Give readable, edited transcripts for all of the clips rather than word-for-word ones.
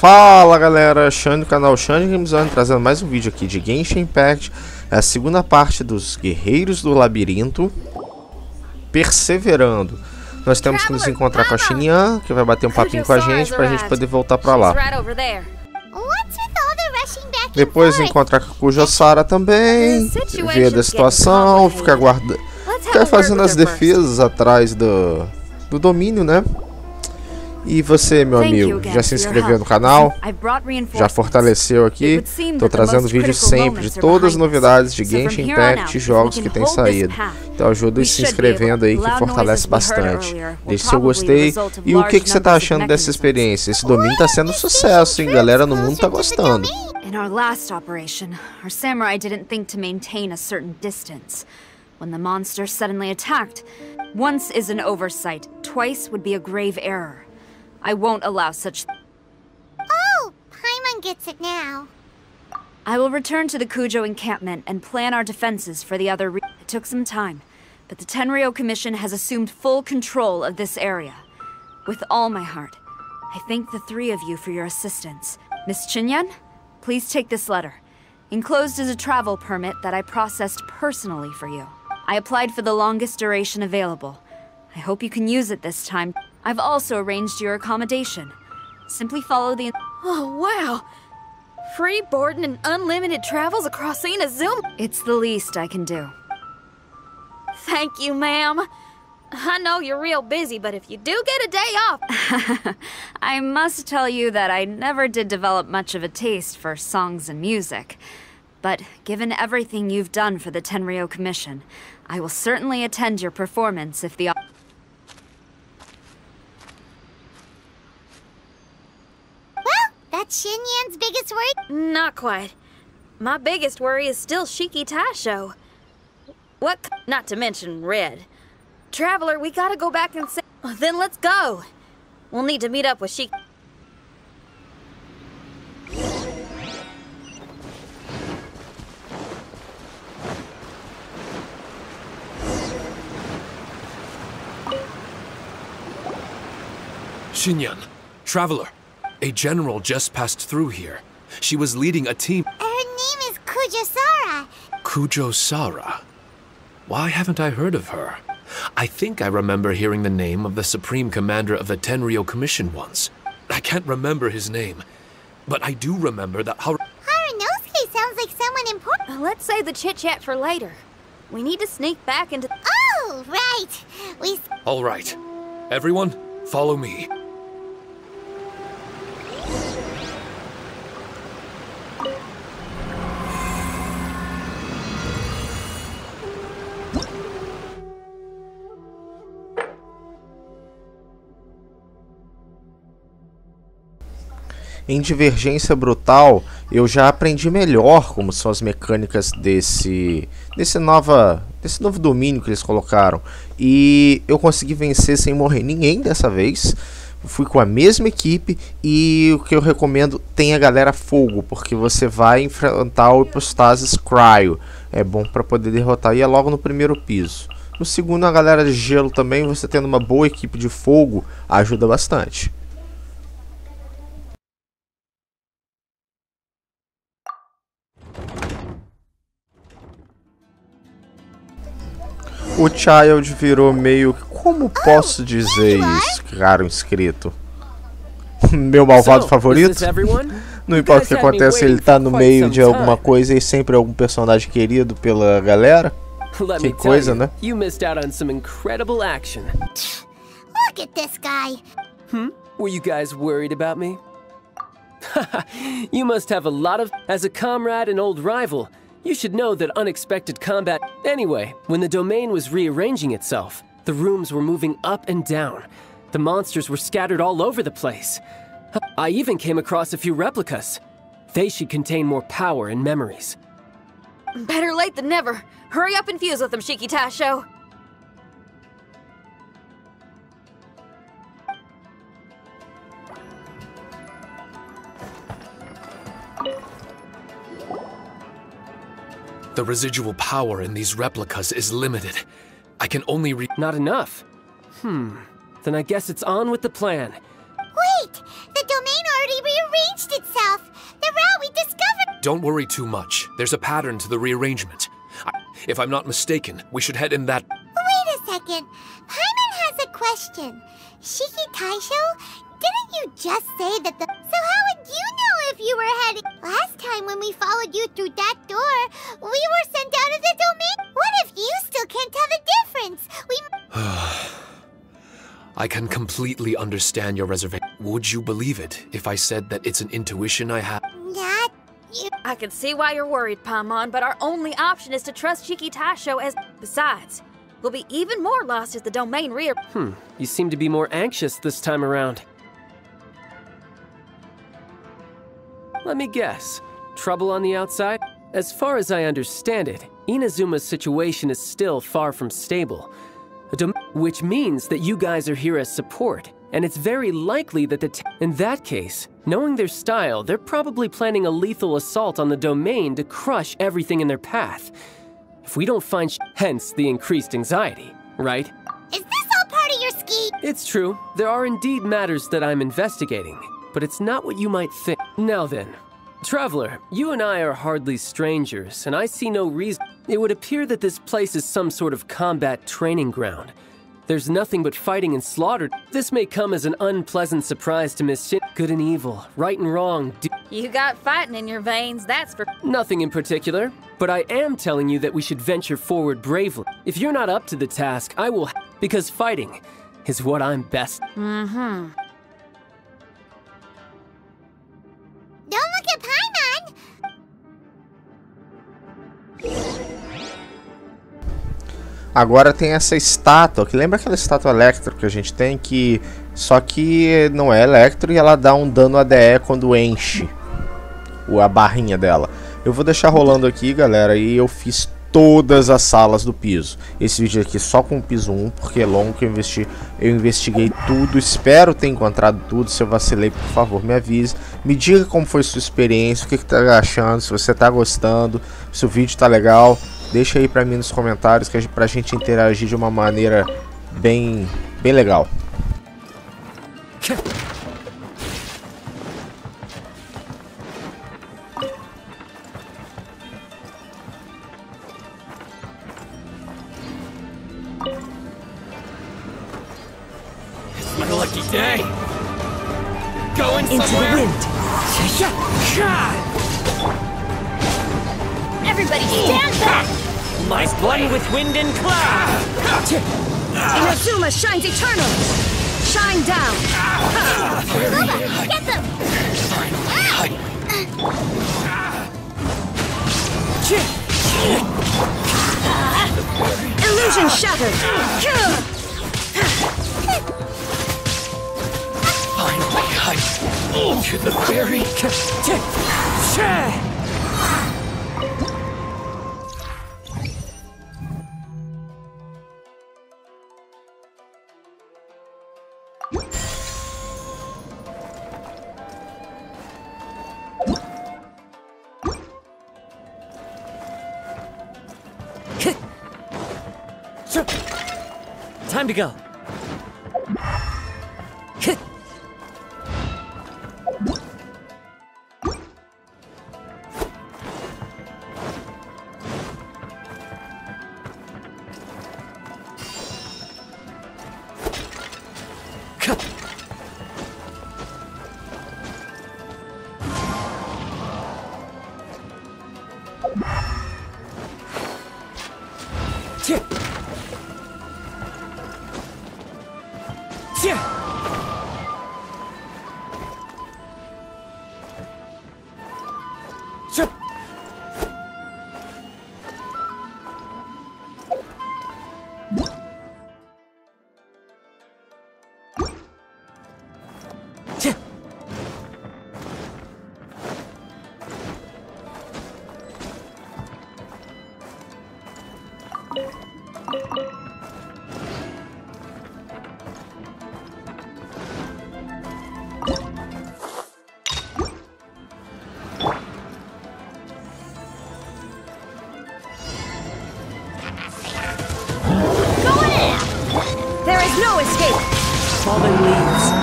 Fala galera, Xande do canal Xande Gamezone, trazendo mais um vídeo aqui de Genshin Impact, a segunda parte dos Guerreiros do Labirinto Perseverando. Nós temos que nos encontrar com a Xinyan, que vai bater um papinho com a gente pra gente poder voltar pra lá. Depois encontrar com o Kujou Sara também, ver da situação, ficar guardando, ficar fazendo as defesas atrás do domínio, né? E você, meu amigo, já se inscreveu no canal? Já fortaleceu aqui? Tô trazendo vídeos sempre de todas as novidades de Genshin Impact e jogos que têm saído. Então ajuda se inscrevendo aí que fortalece bastante. Deixe seu gostei. E o que você tá achando dessa experiência? Esse domínio tá sendo um sucesso, hein? Galera no mundo tá gostando. In our last operation, our samurai didn't think to maintain a certain distance. When the monster suddenly attacked, once is an oversight, twice would be a grave error. I won't allow such. Oh, Paimon gets it now. I will return to the Cujo encampment and plan our defenses for the other. It took some time, but the Tenryo Commission has assumed full control of this area. With all my heart, I thank the three of you for your assistance. Miss Xinyan, please take this letter. Enclosed is a travel permit that I processed personally for you. I applied for the longest duration available. I hope you can use it this time. I've also arranged your accommodation. Simply follow the... Oh, wow! Free boarding and unlimited travels across Inazuma? It's the least I can do. Thank you, ma'am. I know you're real busy, but if you do get a day off... I must tell you that I never did develop much of a taste for songs and music. But given everything you've done for the Tenryo Commission, I will certainly attend your performance if the... Xinyan's biggest worry? Not quite. My biggest worry is still Shiki Taisho. What? Not to mention Red. Traveler, we gotta go back and say... Well, then let's go. We'll need to meet up with Shiki. Xinyan, Traveler. A general just passed through here. She was leading a team. Her name is Kujou Sara. Kujou Sara? Why haven't I heard of her? I think I remember hearing the name of the Supreme Commander of the Tenryo Commission once. I can't remember his name, but I do remember that Harunosuke sounds like someone important. Let's save the chit-chat for later. We need to sneak back into... Oh, right! All right. Everyone, follow me. Em Divergência Brutal, eu já aprendi melhor como são as mecânicas desse novo domínio que eles colocaram. E eu consegui vencer sem morrer ninguém dessa vez. Fui com a mesma equipe e o que eu recomendo, tenha galera fogo, porque você vai enfrentar o Hypostasis Cryo. É bom para poder derrotar e é logo no primeiro piso. No segundo, a galera de gelo também, você tendo uma boa equipe de fogo, ajuda bastante. O Child virou meio... Como posso dizer isso, caro inscrito? Meu malvado favorito? Não importa o que acontece, ele tá no meio de alguma coisa e sempre algum personagem querido pela galera. Que coisa, né? Look at this guy. Were you guys worried about me? You must have a lot of... As a comrade and old rival... You should know that unexpected combat... Anyway, when the domain was rearranging itself, the rooms were moving up and down. The monsters were scattered all over the place. I even came across a few replicas. They should contain more power and memories. Better late than never. Hurry up and fuse with them, Shiki Taisho. The residual power in these replicas is limited. I can only re- Not enough. Then I guess it's on with the plan. Wait! The domain already rearranged Don't worry too much. There's a pattern to the rearrangement. If I'm not mistaken, we should head in that... Wait a second. Paimon has a question. Shiki Taisho, didn't you just say that the... So how would you know if you were heading... Last time when we followed you through that door, we were sent out of the domain? What if you still can't tell the difference? We... I can completely understand your reservation. Would you believe it if I said that it's an intuition I have? Not you. I can see why you're worried, Paimon, but our only option is to trust Shiki Taisho as... Besides, we'll be even more lost if the domain rear... You seem to be more anxious this time around. Let me guess. Trouble on the outside? As far as I understand it, Inazuma's situation is still far from stable. Which means that you guys are here as support, and it's very likely that in that case, knowing their style, they're probably planning a lethal assault on the domain to crush everything in their path. If we don't find hence the increased anxiety, right? Is this all part of your scheme? It's true. There are indeed matters that I'm investigating, but it's not what you might think. Now then, Traveler, you and I are hardly strangers, and I see no reason... It would appear that this place is some sort of combat training ground. There's nothing but fighting and slaughter. This may come as an unpleasant surprise to Miss Shin. Good and evil, right and wrong. You got fighting in your veins, that's for... Nothing in particular, but I am telling you that we should venture forward bravely. If you're not up to the task, I will... Because fighting is what I'm best... Don't look at Paimon! Agora tem essa estátua, que lembra aquela estátua Electro que a gente tem, que só que não é Electro e ela dá um dano ADE quando enche a barrinha dela. Eu vou deixar rolando aqui, galera, e eu fiz todas as salas do piso. Esse vídeo aqui só com o piso 1, porque é longo, que eu investiguei tudo, espero ter encontrado tudo. Se eu vacilei, por favor, me avise. Me diga como foi sua experiência, o que que tá achando, se você tá gostando, se o vídeo tá legal. Deixa aí pra mim nos comentários que pra gente interagir de uma maneira bem legal. It's my lucky day. Going somewhere. Everybody stand back! My blood with wind and cloud! Inazuma shines eternal! Shine down! Inazuma, get them! Illusion shattered! Find my height! To the very... Time to go.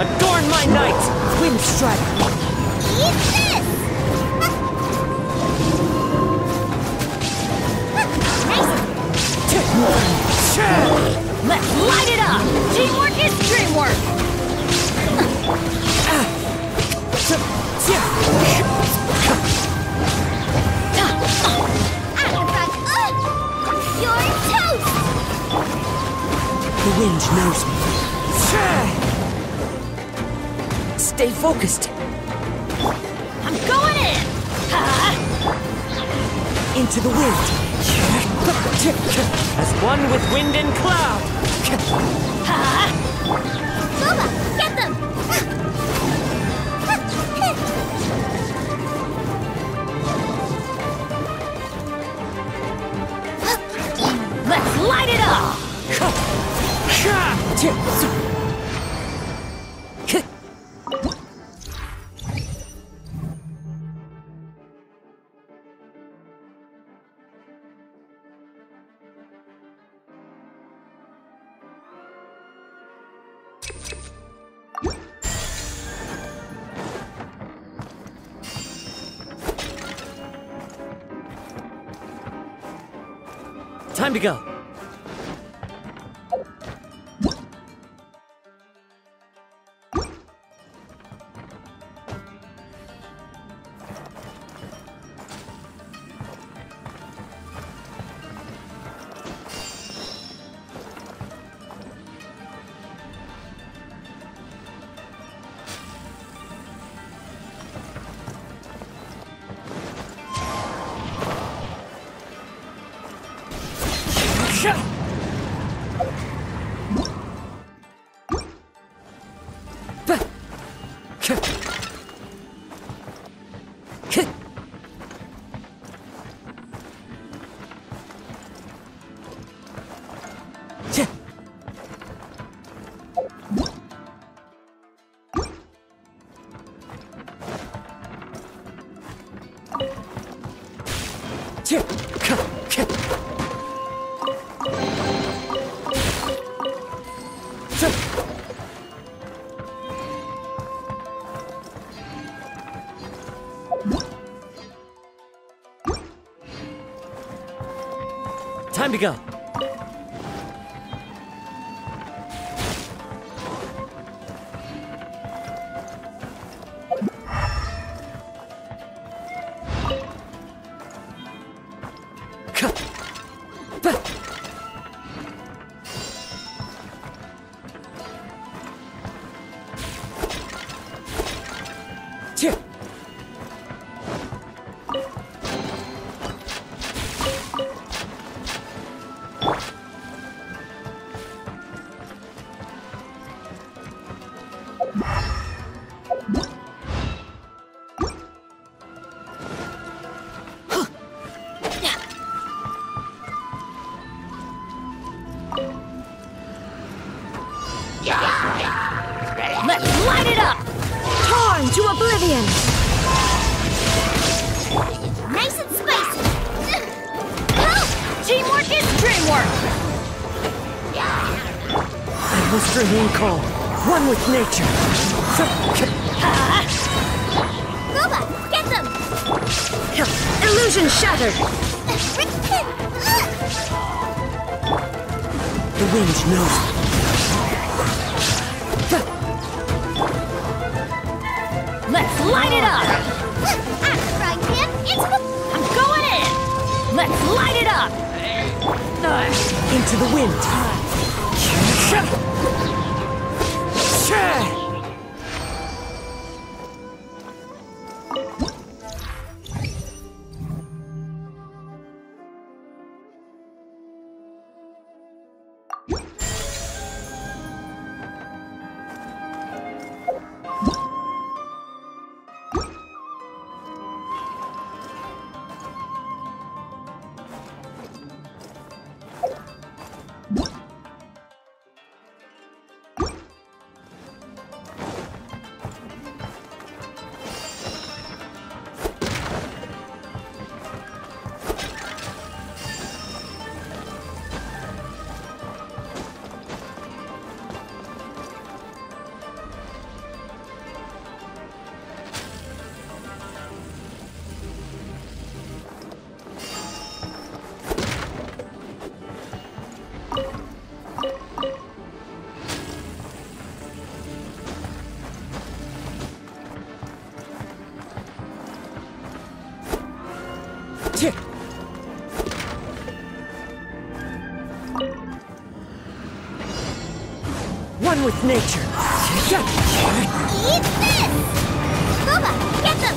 Adorn my night! Wind Strider! Eat this! Let's light it up! Teamwork is dream work! You're toast! The wind knows me. Stay focused! I'm going in! Into the wind! As one with wind and cloud! Soma, get them! Let's light it up! Time to go. Time to go. One with nature. Eat this! Booba, get them!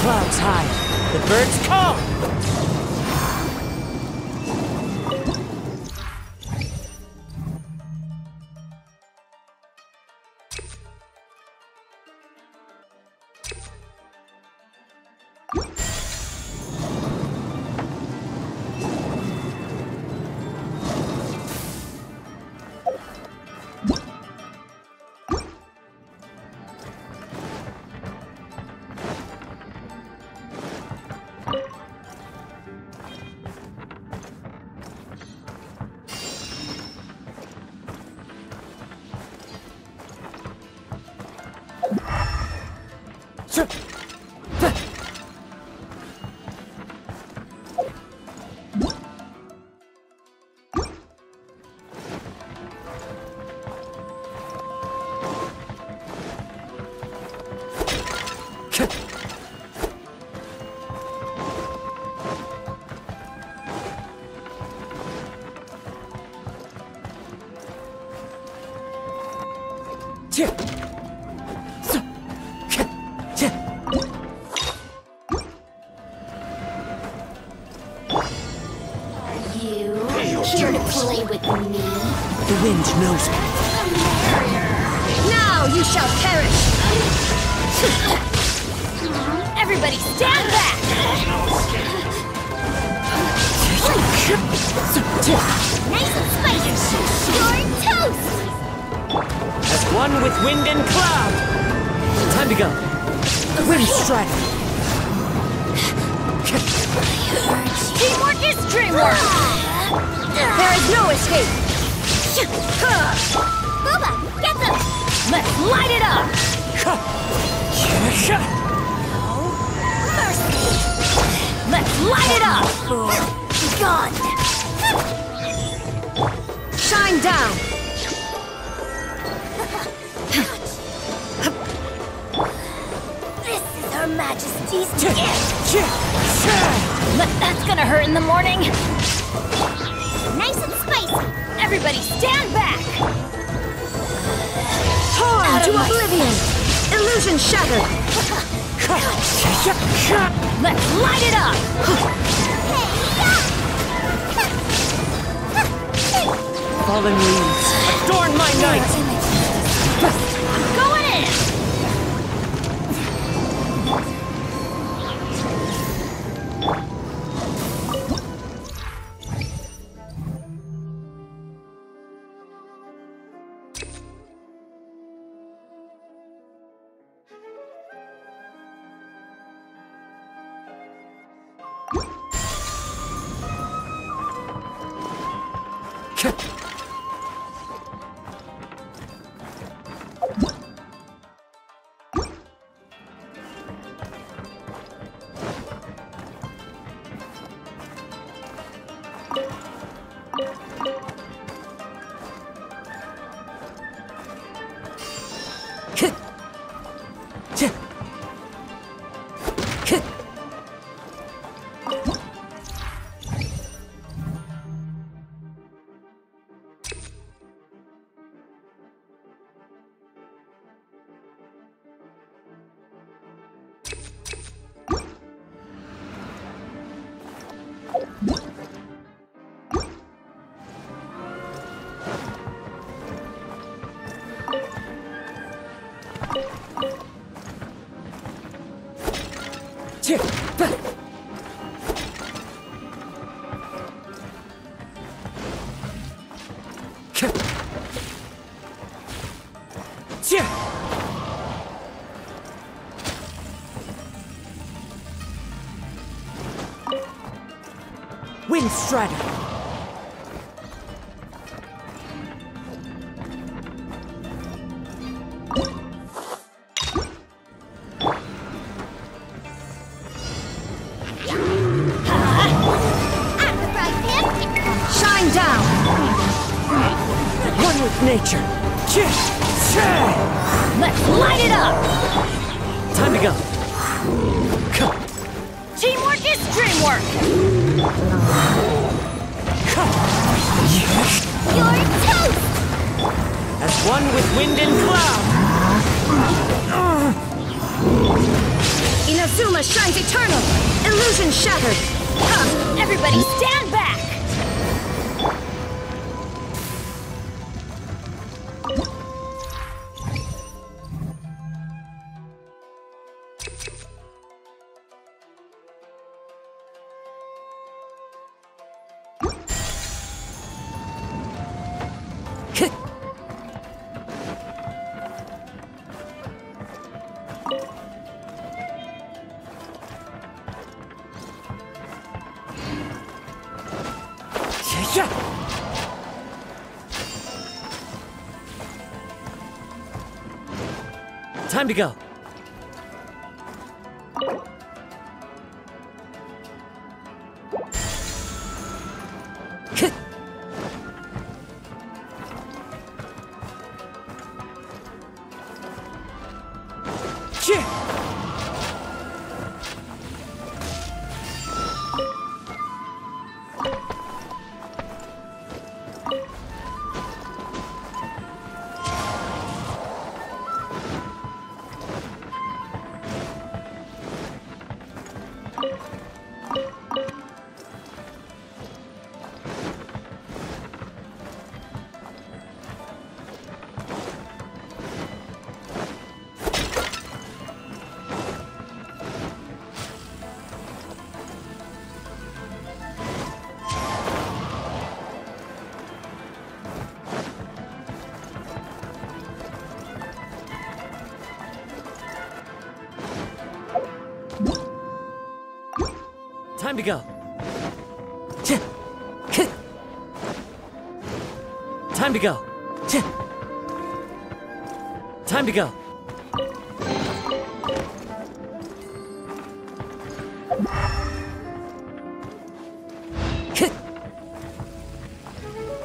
Clouds hide. The birds call! Wind Strider. Shine down. One with nature. Let's light it up. Time to go. Teamwork is dream work. You're toast! One with wind and cloud. Inazuma shines eternal. Illusion shattered. Huh. Everybody stand back. Time to go. Time to go. Time to go. Time to go.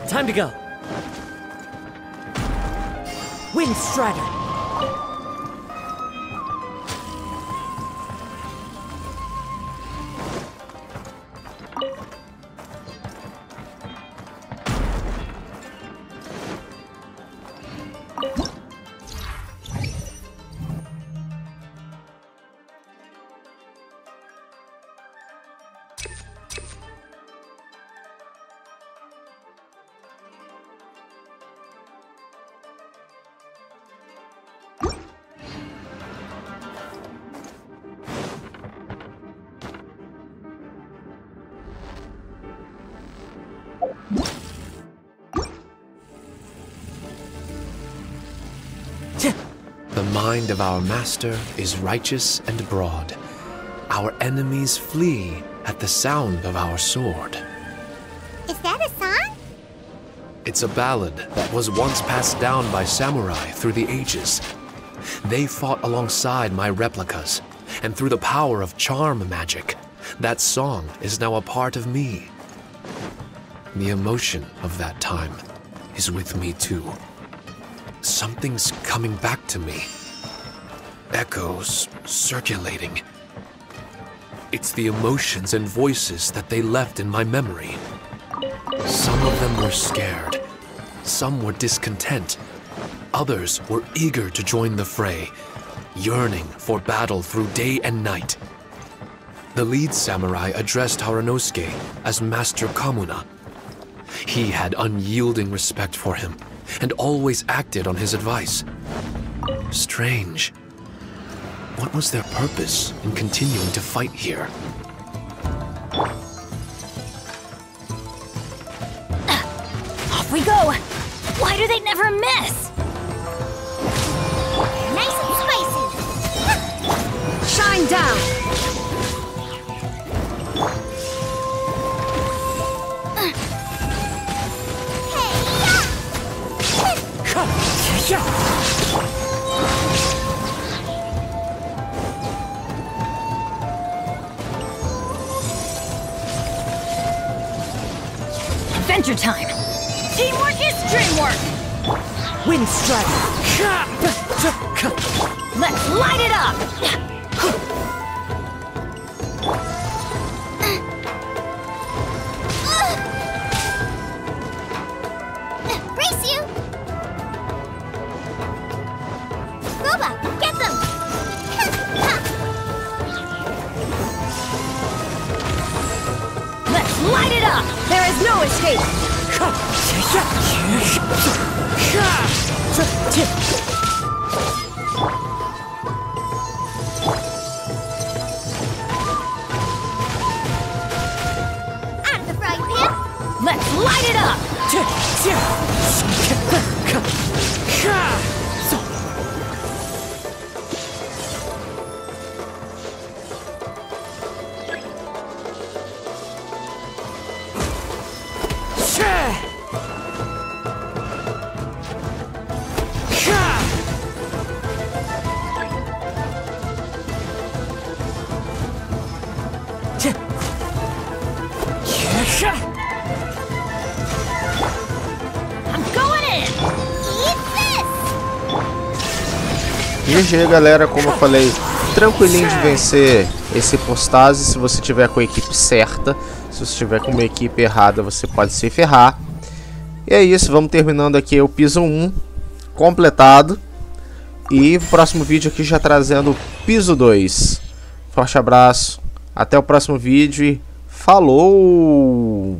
Time to go. Wind Strider. The mind of our master is righteous and broad. Our enemies flee at the sound of our sword. Is that a song? It's a ballad that was once passed down by samurai through the ages. They fought alongside my replicas, and through the power of charm magic, that song is now a part of me. The emotion of that time is with me too. Something's coming back to me. Echoes circulating. It's the emotions and voices that they left in my memory. Some of them were scared, some were discontent, others were eager to join the fray, yearning for battle through day and night. The lead samurai addressed Harunosuke as Master Kamuna. He had unyielding respect for him and always acted on his advice. Strange. What was their purpose in continuing to fight here? Off we go! Why do they never miss? Nice and spicy! Shine down! Hey-ya! Adventure time! Teamwork is dream work! Wind Strider! Let's light it up! Brace you! There's no escape! Out of the frying pan! Let's light it up! GG, galera, como eu falei, tranquilinho de vencer esse Hypostase se você tiver com a equipe certa. Se você tiver com uma equipe errada, você pode se ferrar. E é isso, vamos terminando aqui o piso 1 completado. E o próximo vídeo aqui já trazendo o piso 2. Forte abraço, até o próximo vídeo e falou!